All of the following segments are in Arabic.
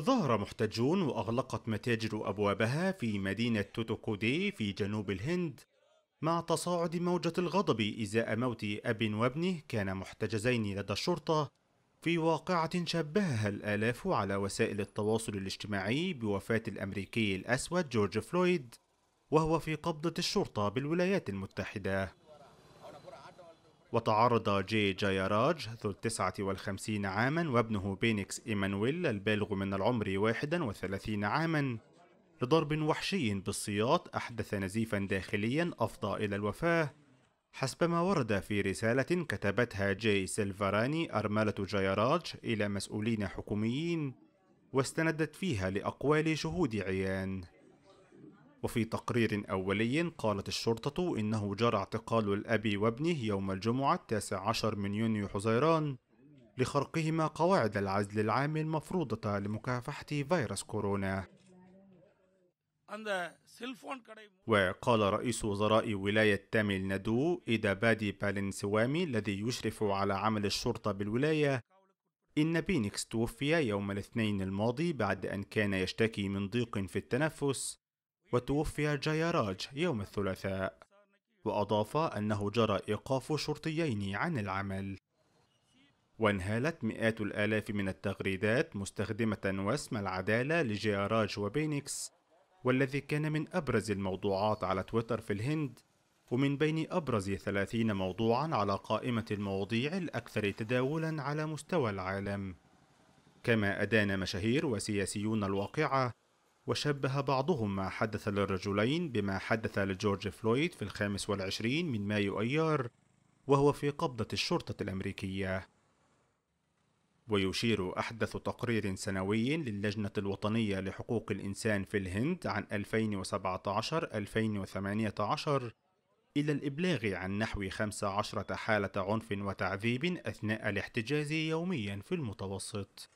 تظاهر محتجون وأغلقت متاجر أبوابها في مدينة توتوكودي في جنوب الهند مع تصاعد موجة الغضب إزاء موت أب وابنه كانا محتجزين لدى الشرطة في واقعة شبهها الآلاف على وسائل التواصل الاجتماعي بوفاة الأمريكي الأسود جورج فلويد وهو في قبضة الشرطة بالولايات المتحدة. وتعرض جي جاياراج ذو 59 عاما وابنه بينكس إيمانويل البالغ من العمر 31 عاما لضرب وحشي بالسياط أحدث نزيفا داخليا أفضى إلى الوفاة حسب ما ورد في رسالة كتبتها جي سيلفاراني أرملة جاياراج إلى مسؤولين حكوميين واستندت فيها لأقوال شهود عيان. وفي تقرير أولي قالت الشرطة إنه جرى اعتقال الأب وابنه يوم الجمعة 19 من يونيو حزيران لخرقهما قواعد العزل العام المفروضة لمكافحة فيروس كورونا. وقال رئيس وزراء ولاية تاميل نادو إيدابادي بالينسوامي الذي يشرف على عمل الشرطة بالولاية إن بينكس توفي يوم الاثنين الماضي بعد أن كان يشتكي من ضيق في التنفس، وتوفي جاياراج يوم الثلاثاء. وأضاف أنه جرى إيقاف شرطيين عن العمل. وانهالت مئات الآلاف من التغريدات مستخدمة وسم العدالة لجاياراج وبينكس، والذي كان من أبرز الموضوعات على تويتر في الهند ومن بين أبرز 30 موضوعا على قائمة المواضيع الأكثر تداولا على مستوى العالم، كما أدان مشاهير وسياسيون الواقعة وشبه بعضهم ما حدث للرجلين بما حدث لجورج فلويد في 25 من مايو أيار وهو في قبضة الشرطة الأمريكية. ويشير أحدث تقرير سنوي للجنة الوطنية لحقوق الإنسان في الهند عن 2017-2018 إلى الإبلاغ عن نحو 15 حالة عنف وتعذيب أثناء الاحتجاز يوميا في المتوسط،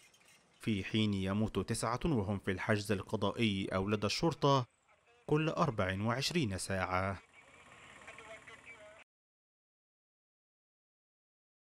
في حين يموت 9 وهم في الحجز القضائي أو لدى الشرطة كل 24 ساعة.